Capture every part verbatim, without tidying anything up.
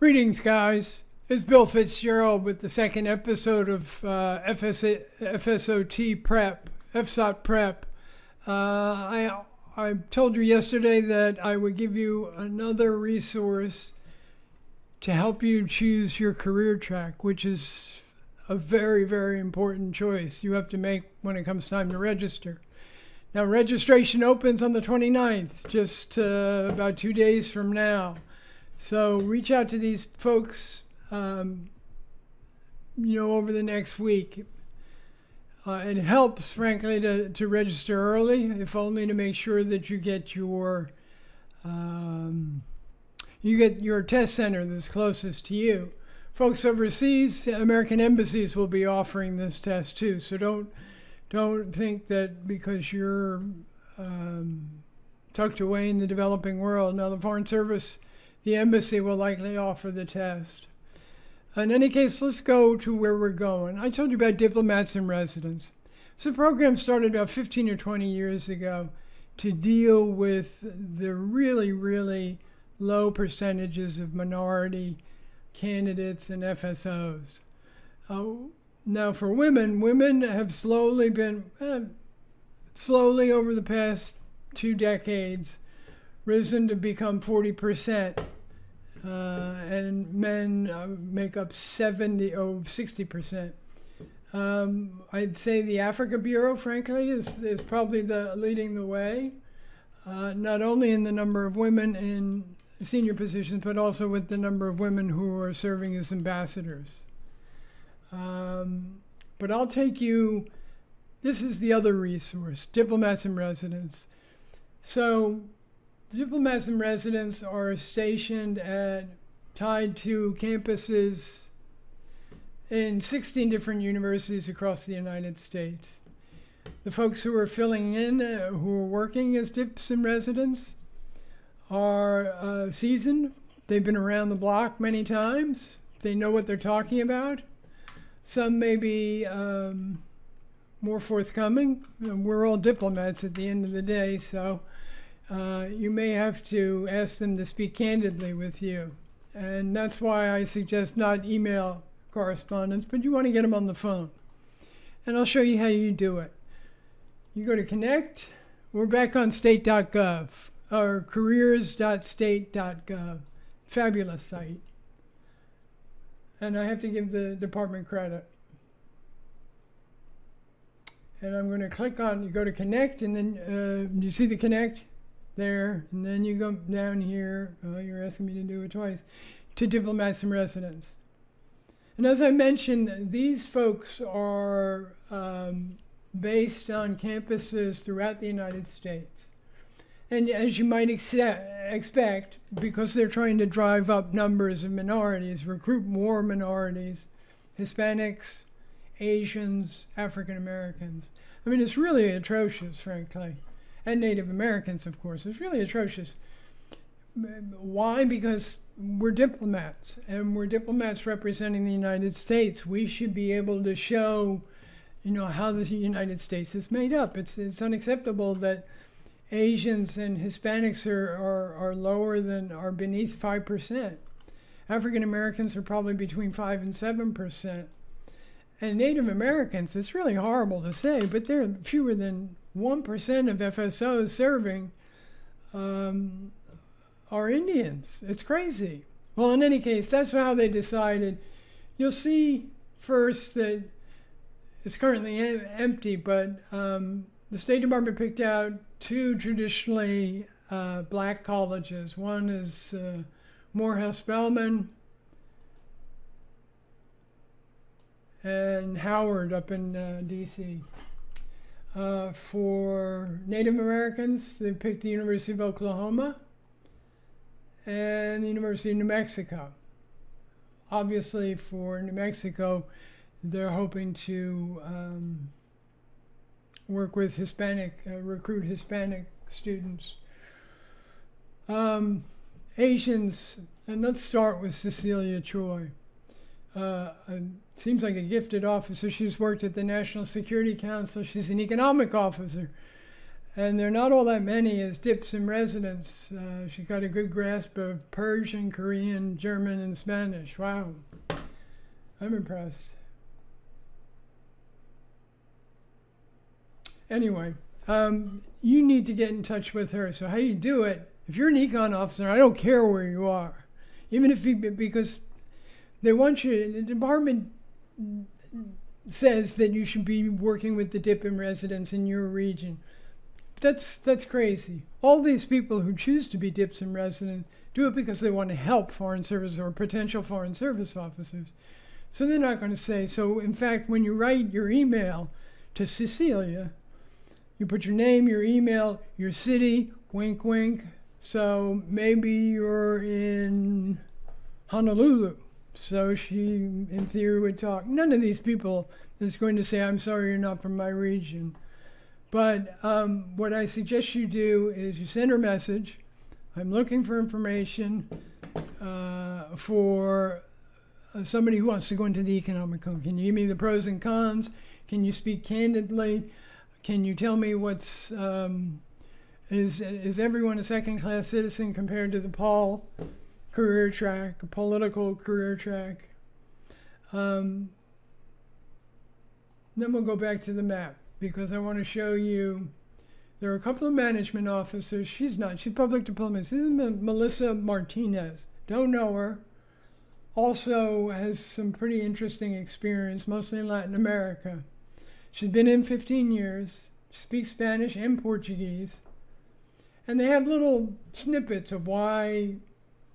Greetings, guys. It's Bill Fitzgerald with the second episode of uh, F S O T Prep, F S O T Prep. Uh, I, I told you yesterday that I would give you another resource to help you choose your career track, which is a very, very important choice you have to make when it comes time to register. Now, registration opens on the twenty-ninth, just uh, about two days from now. So reach out to these folks, um, you know, over the next week. Uh, it helps, frankly, to, to register early, if only to make sure that you get your um, you get your test center that's closest to you. Folks overseas, American embassies will be offering this test too. So don't don't think that because you're um, tucked away in the developing world. Now, the Foreign Service, the embassy will likely offer the test. In any case, let's go to where we're going. I told you about Diplomats in Residence. It's a program started about fifteen or twenty years ago to deal with the really, really low percentages of minority candidates and F S Os. Uh, now, for women, women have slowly been, eh, slowly over the past two decades, risen to become forty percent, uh, and men uh, make up seventy, oh, sixty percent. Um, I'd say the Africa Bureau, frankly, is, is probably the leading the way, uh, not only in the number of women in senior positions, but also with the number of women who are serving as ambassadors. Um, but I'll take you, this is the other resource, Diplomats in Residence. So, the Diplomats in Residence are stationed at, tied to campuses in sixteen different universities across the United States. The folks who are filling in, uh, who are working as Dips in Residence, are uh, seasoned. They've been around the block many times. They know what they're talking about. Some may be um, more forthcoming. We're all diplomats at the end of the day, so Uh, you may have to ask them to speak candidly with you. And that's why I suggest not email correspondence, but you want to get them on the phone. And I'll show you how you do it. You go to Connect. We're back on state dot gov, or careers dot state dot gov. Fabulous site. And I have to give the department credit. And I'm going to click on, you go to Connect, and then, uh, do you see the Connect? There, and then you go down here, oh, you're asking me to do it twice, to Diplomats in Residence. And as I mentioned, these folks are um, based on campuses throughout the United States. And as you might expect, because they're trying to drive up numbers of minorities, recruit more minorities, Hispanics, Asians, African Americans. I mean, it's really atrocious, frankly. And Native Americans, of course. It's really atrocious. Why? Because we're diplomats, and we're diplomats representing the United States. We should be able to show, you know, how the United States is made up. It's, it's unacceptable that Asians and Hispanics are, are, are lower than, are beneath five percent. African Americans are probably between five and seven percent. And Native Americans, it's really horrible to say, but they're fewer than one percent of F S Os serving um, are Indians. It's crazy. Well, in any case, that's how they decided. You'll see first that it's currently em empty, but um, the State Department picked out two traditionally uh, black colleges. One is uh, Morehouse Spelman and Howard up in uh, D C Uh, for Native Americans, they picked the University of Oklahoma and the University of New Mexico. Obviously, for New Mexico, they're hoping to um, work with Hispanic, uh, recruit Hispanic students. Um, Asians, and let's start with Cecilia Choy. Uh, seems like a gifted officer. She's worked at the National Security Council. She's an economic officer. and there are not all that many as dips in residence. Uh, she got a good grasp of Persian, Korean, German, and Spanish. Wow, I'm impressed. Anyway, um, you need to get in touch with her. So how you do it, if you're an econ officer, I don't care where you are, even if you, because they want you, the department says that you should be working with the dip in residence in your region. That's, that's crazy. All these people who choose to be dips in residence do it because they want to help Foreign Service or potential Foreign Service officers. So they're not going to say, so in fact, when you write your email to Cecilia, you put your name, your email, your city, wink, wink. So maybe you're in Honolulu. So she, in theory, would talk. None of these people is going to say, I'm sorry, you're not from my region. But um, what I suggest you do is you send her a message. I'm looking for information uh, for somebody who wants to go into the economic code. Can you give me the pros and cons? Can you speak candidly? Can you tell me what's, um, is, is everyone a second-class citizen compared to the Paul career track, political career track? Um, then we'll go back to the map, because I want to show you, there are a couple of management officers. She's not, she's public diplomat. This is Melissa Martinez. Don't know her. Also has some pretty interesting experience, mostly in Latin America. She's been in fifteen years, speaks Spanish and Portuguese. And they have little snippets of why,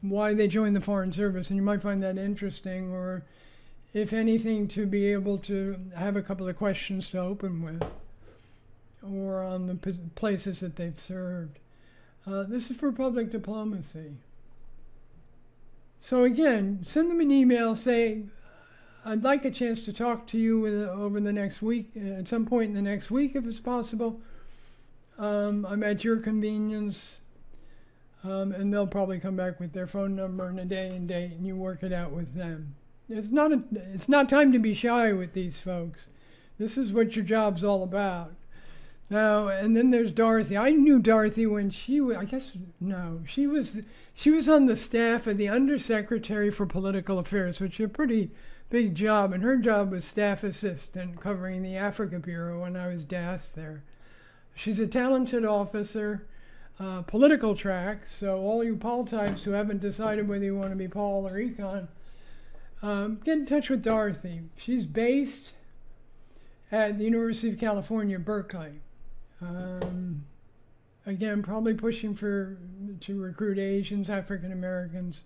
why they joined the Foreign Service, and you might find that interesting, or if anything, to be able to have a couple of questions to open with, or on the places that they've served. Uh, this is for public diplomacy. So again, send them an email, say, I'd like a chance to talk to you with, over the next week, at some point in the next week, if it's possible. Um, I'm at your convenience. Um, and they'll probably come back with their phone number and a day and date, and you work it out with them. It's not a, it's not time to be shy with these folks. This is what your job's all about. Now, and then there's Dorothy. I knew Dorothy when she was, I guess, no, she was, she was on the staff of the Undersecretary for Political Affairs, which is a pretty big job, and her job was staff assistant covering the Africa Bureau when I was D A S there. She's a talented officer, uh, political track, so all you Paul types who haven't decided whether you want to be Paul or Econ, um, get in touch with Dorothy. She's based at the University of California, Berkeley. Um, again, probably pushing for to recruit Asians, African Americans.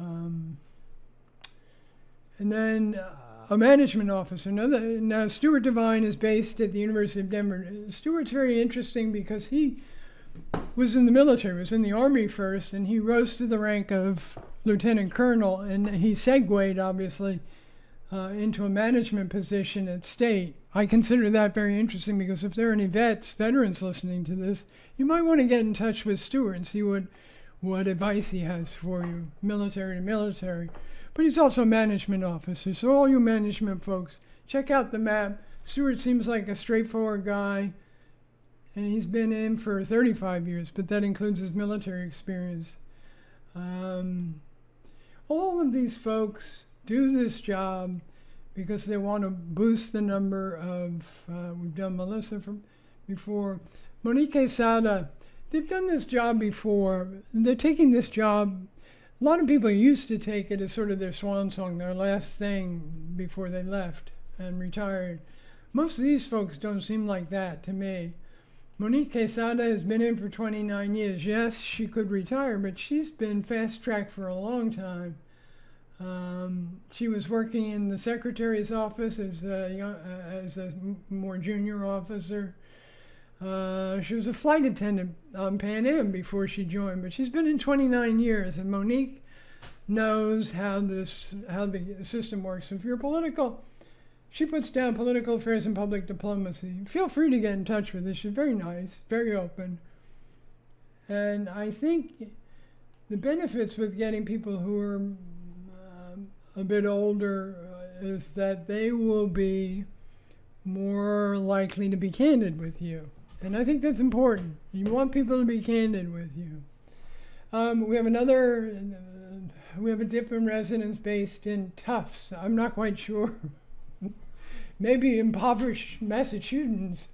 Um, and then uh, a management officer. Now, the, now, Stuart Devine is based at the University of Denver. Stuart's very interesting because he was in the military, was in the Army first, and he rose to the rank of lieutenant colonel, and he segued, obviously, Uh, into a management position at State. I consider that very interesting because if there are any vets, veterans listening to this, you might want to get in touch with Stuart and see what, what advice he has for you, military to military. But he's also a management officer, so all you management folks, check out the map. Stuart seems like a straightforward guy, and he's been in for thirty-five years, but that includes his military experience. Um, all of these folks do this job because they want to boost the number of, uh, we've done Melissa from before, Monique Quesada, they've done this job before. They're taking this job, a lot of people used to take it as sort of their swan song, their last thing before they left and retired. Most of these folks don't seem like that to me. Monique Quesada has been in for twenty-nine years. Yes, she could retire, but she's been fast-tracked for a long time. Um, she was working in the secretary's office as a, young, uh, as a more junior officer. Uh, she was a flight attendant on Pan Am before she joined, but she's been in twenty-nine years, and Monique knows how this how the system works. If you're political, she puts down political affairs and public diplomacy. Feel free to get in touch with her. She's very nice, very open, and I think the benefits with getting people who are a bit older is that they will be more likely to be candid with you. And I think that's important. You want people to be candid with you. Um, we have another, uh, we have a dip in residence based in Tufts. I'm not quite sure. Maybe impoverished Massachusetts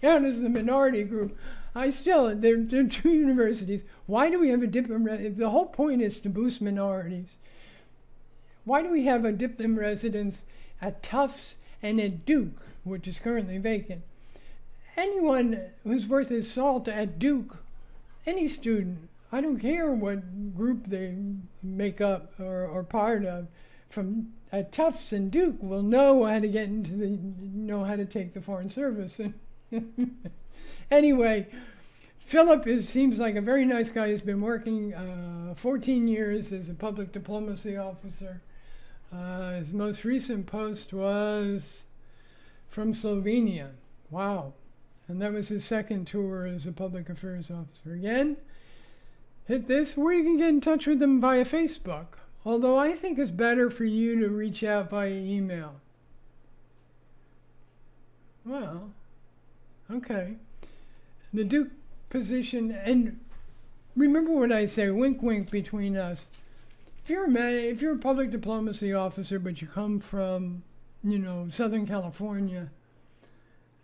count as the minority group. I still, there are two universities. Why do we have a dip in residence? The whole point is to boost minorities. Why do we have a dip in residence at Tufts and at Duke, which is currently vacant? Anyone who's worth his salt at Duke, any student, I don't care what group they make up or are part of, from at Tufts and Duke will know how to get into the, know how to take the Foreign Service. Anyway, Philip is, seems like a very nice guy. He's been working uh, fourteen years as a public diplomacy officer. Uh, his most recent post was from Slovenia. Wow. And that was his second tour as a public affairs officer. Again, hit this, or you can get in touch with them via Facebook. Although I think it's better for you to reach out via email. Well, okay. The Duke position, and remember what I say, wink, wink between us. If you're a man, if you're a public diplomacy officer, but you come from, you know, Southern California,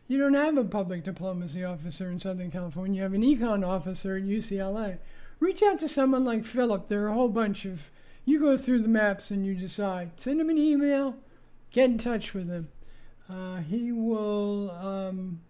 you don't have a public diplomacy officer in Southern California. You have an econ officer at U C L A. Reach out to someone like Philip. There are a whole bunch of, you go through the maps and you decide. Send him an email. Get in touch with him. Uh, he will um,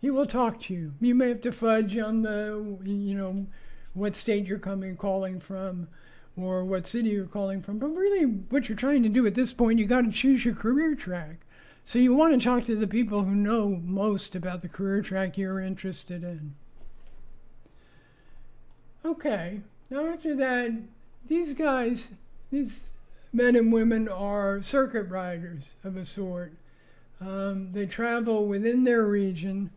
he will talk to you. You may have to fudge on the, you know, what state you're coming calling from or what city you're calling from. But really what you're trying to do at this point, you got to choose your career track. So you want to talk to the people who know most about the career track you're interested in. Okay, now after that, these guys, these men and women are circuit riders of a sort. Um, they travel within their region,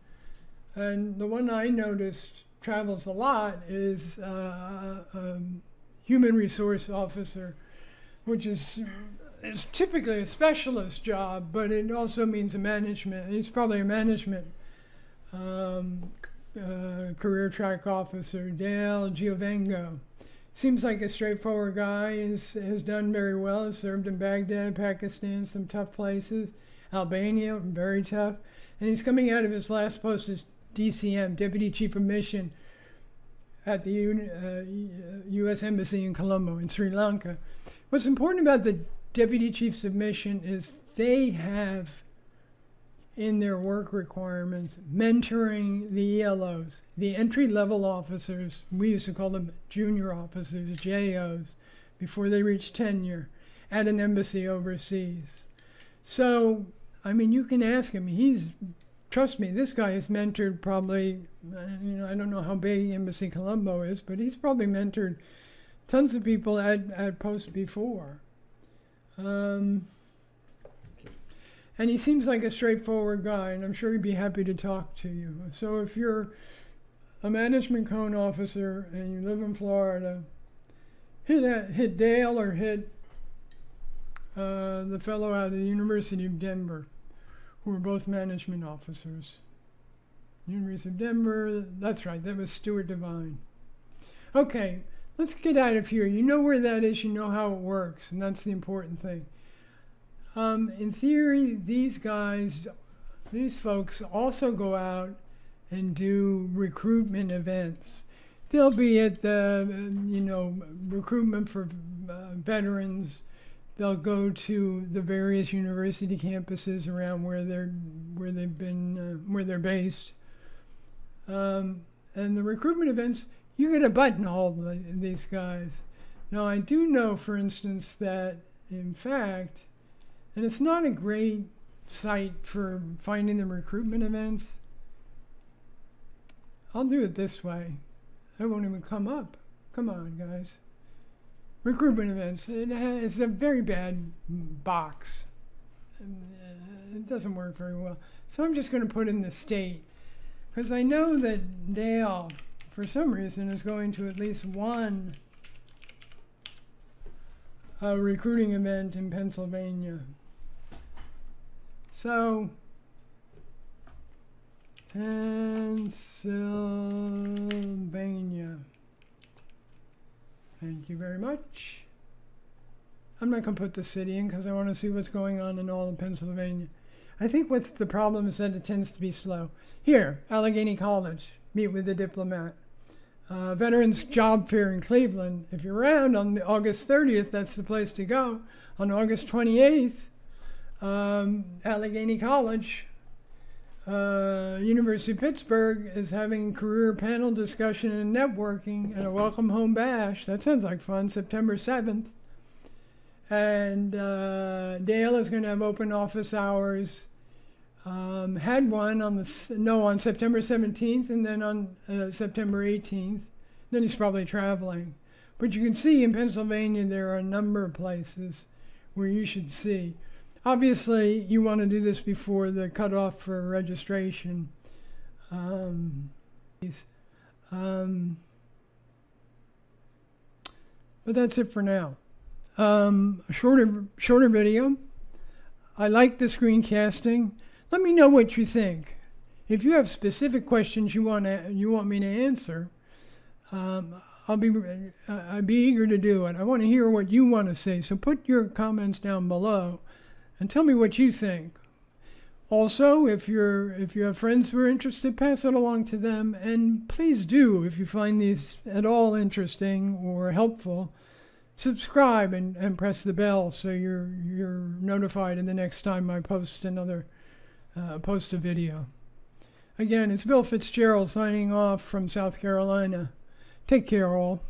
and the one I noticed travels a lot is uh, a human resource officer, which is... it's typically a specialist job, but it also means a management. It's probably a management um, uh, career track officer, Dale Giovengo. Seems like a straightforward guy. Has, has done very well. Has served in Baghdad, Pakistan, some tough places. Albania, very tough. And he's coming out of his last post as D C M, Deputy Chief of Mission, at the U, uh, U S Embassy in Colombo in Sri Lanka. What's important about the Deputy Chiefs of Mission is they have in their work requirements mentoring the E L Os, the entry-level officers. We used to call them junior officers, J Os, before they reach tenure at an embassy overseas. So, I mean, you can ask him. He's, trust me, this guy has mentored probably, you know, I don't know how big Embassy Colombo is, but he's probably mentored tons of people at, at post before. Um, and he seems like a straightforward guy, and I'm sure he'd be happy to talk to you. So if you're a management cone officer and you live in Florida, hit, at, hit Dale or hit uh, the fellow out of the University of Denver, who are both management officers. University of Denver, that's right, that was Stuart Devine. Okay. Let's get out of here. You know where that is, you know how it works, and that's the important thing. Um, in theory, these guys, these folks also go out and do recruitment events. They'll be at the, you know, recruitment for uh, veterans. They'll go to the various university campuses around where they're, where they've been, uh, where they're based. Um, and the recruitment events, you get a buttonhole these guys. Now, I do know, for instance, that, in fact, and it's not a great site for finding the recruitment events. I'll do it this way. It won't even come up. Come on, guys. Recruitment events. It has a very bad box. It doesn't work very well. So I'm just going to put in the state, because I know that Dale, for some reason, is going to at least one uh, recruiting event in Pennsylvania. So, Pennsylvania. Thank you very much. I'm not going to put the city in because I want to see what's going on in all of Pennsylvania. I think what's the problem is that it tends to be slow. Here, Allegheny College, meet with the diplomat. Uh, Veterans Job Fair in Cleveland. If you're around on the August thirtieth, that's the place to go. On August twenty-eighth, um, Allegheny College, uh, University of Pittsburgh is having career panel discussion and networking and a welcome home bash. That sounds like fun, September seventh. And uh, Dale is going to have open office hours. Um, had one on the no on September seventeenth and then on uh, September eighteenth. Then he's probably traveling. But you can see in Pennsylvania there are a number of places where you should see. Obviously, you want to do this before the cutoff for registration. Um, um, but that's it for now. Um, shorter shorter video. I like the screencasting. Let me know what you think. If you have specific questions you want to, you want me to answer, um, I'll be I'd be eager to do it. I want to hear what you want to say. So put your comments down below, and tell me what you think. Also, if you're if you have friends who are interested, pass it along to them. And please do, if you find these at all interesting or helpful, subscribe and and press the bell so you're you're notified in the next time I post another. Uh, post a video. Again, it's Bill Fitzgerald signing off from South Carolina. Take care, all.